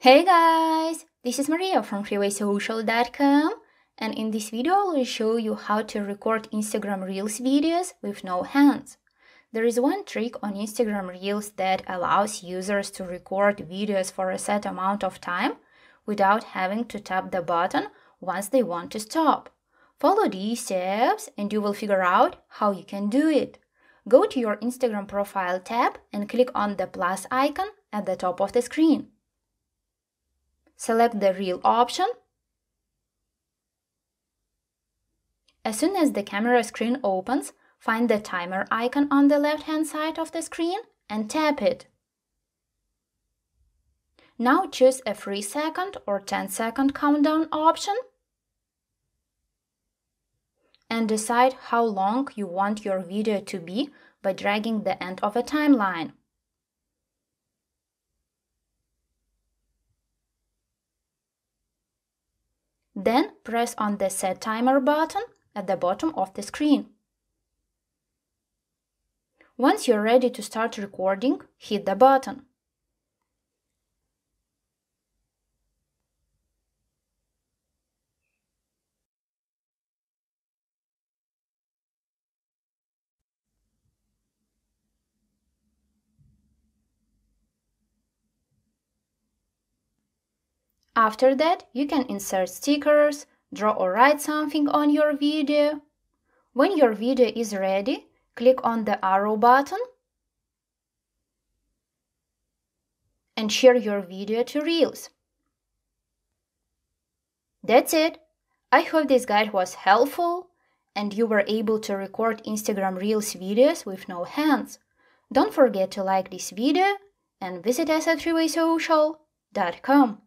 Hey guys, this is Maria from FreewaySocial.com, and in this video I will show you how to record Instagram Reels videos with no hands. There is one trick on Instagram Reels that allows users to record videos for a set amount of time without having to tap the button once they want to stop. Follow these steps and you will figure out how you can do it. Go to your Instagram profile tab and click on the plus icon at the top of the screen. Select the Reel option. As soon as the camera screen opens, find the timer icon on the left-hand side of the screen and tap it. Now choose a 3-second or 10-second countdown option and decide how long you want your video to be by dragging the end of a timeline. Then press on the Set Timer button at the bottom of the screen. Once you're ready to start recording, hit the button. After that, you can insert stickers, draw or write something on your video. When your video is ready, click on the arrow button and share your video to Reels. That's it! I hope this guide was helpful and you were able to record Instagram Reels videos with no hands. Don't forget to like this video and visit us at FreewaySocial.com.